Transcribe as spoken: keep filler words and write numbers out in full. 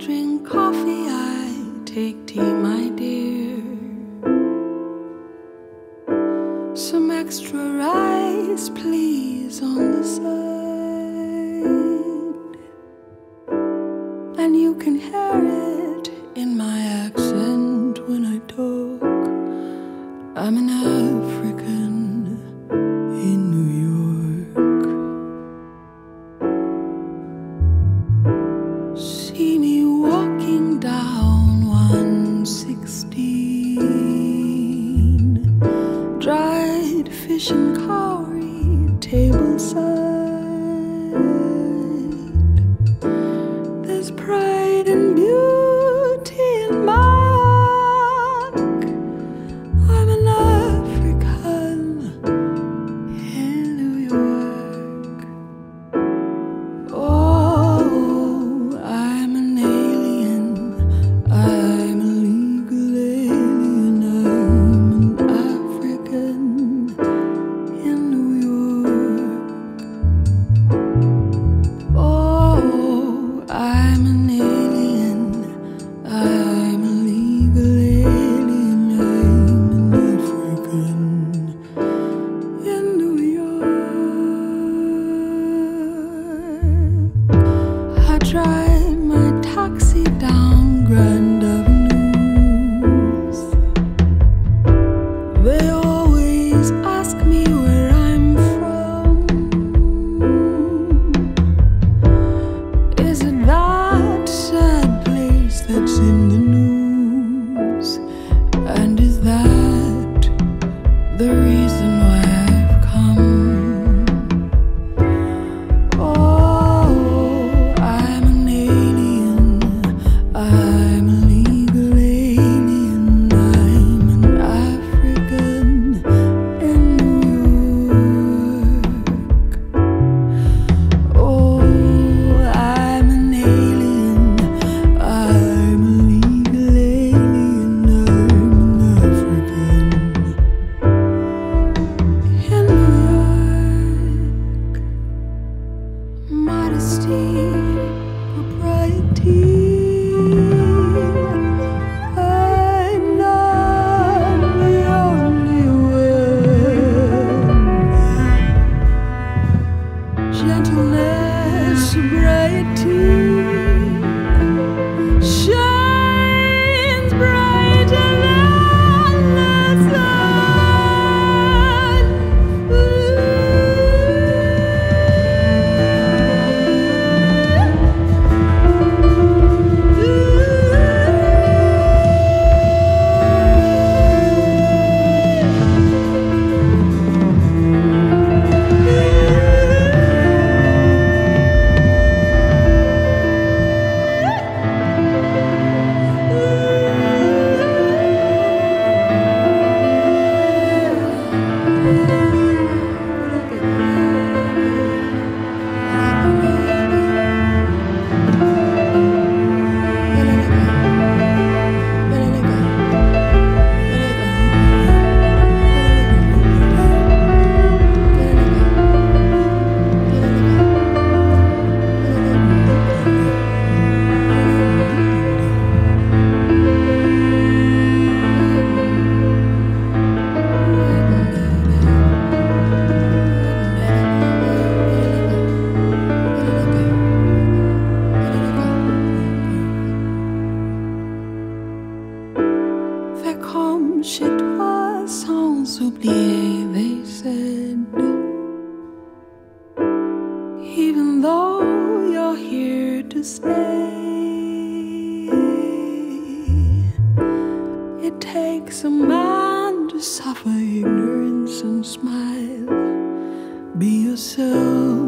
drink coffee, I take tea, my dear. Some extra rice, please, on the side. And you can hear it in my accent when I talk. I'm an African in New York. See me walking down one sixteen, dried fish and cowrie, tableside. There's pride and beauty. Drive my taxi down Grand Avenues. They always ask me where I'm from. Is it that sad place that's in the news? And is that the reason why I've come? Oh, gentleness, sobriety shines brighter than the sun. Ooh. Ooh. Ooh. Chez toi sans oublier, they said. Even though you're here to stay, it takes a man to suffer ignorance and smile. Be yourself.